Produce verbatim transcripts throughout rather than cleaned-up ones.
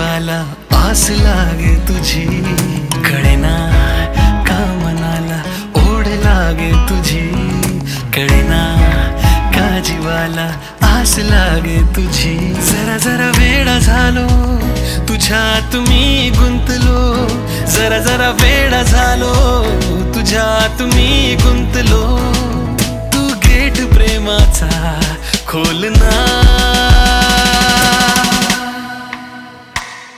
वाला आस लागे तुझी कळेना का मनाला ओढ लागे तुझी कळेना का जीवाला आस लागे तुझी। जरा जरा वेडा झालो तुझ्यात मी गुंतलो जरा जरा वेडा झालो तुझ्यात मी गुंतलो। तू गेट प्रेमाचा खोलना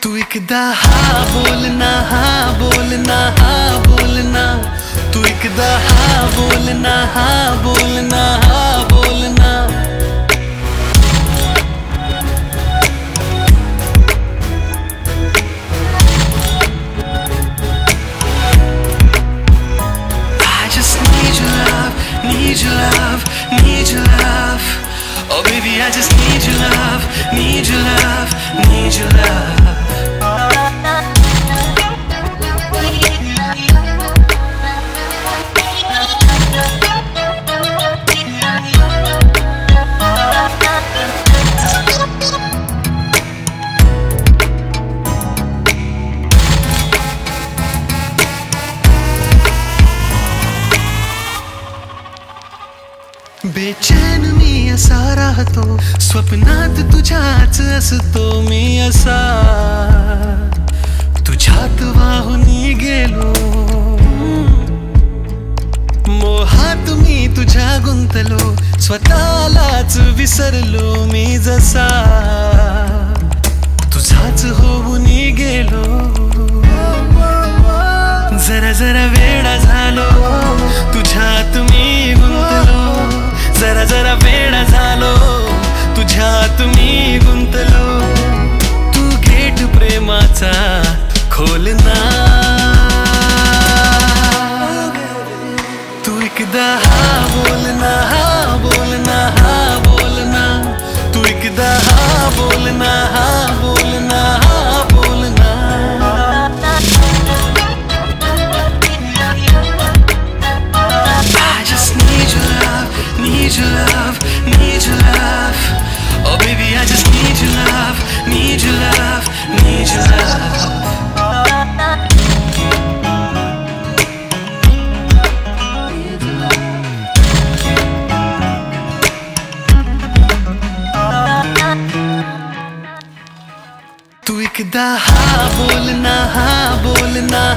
तू एकदा हा बोलना हा बोलना हा बोलना तू एकदा हा बोलना हा बोलना हा बोलना। I just need your love, need your love, need your love. Oh baby, I just need your love, need your love, need your love. बेचैन मी असा राहतो स्वप्नात तुझ्याच असतो मी असा तुझ्यात वाहून गेलो मोहात मी तुझ्या गुंतलो स्वतःलाच विसरलो मी जसा तुझाच होऊन गेलो। जरा जरा वेडा झालो तुझ्यात मी गुंतलो जरा जरा वेडा झालो तुझ्यात मी गुंतलो। तू गेट प्रेमाचा खोलना तू एकदा हा बोलना हा बोलना हा बोलना तू एकदा हा बोलना हा बोलना हा बोलना। I just need your love, need your love, need your love. Oh baby, I just need your love, need your love, need your love. तू एकदा हा बोलना हा बोलना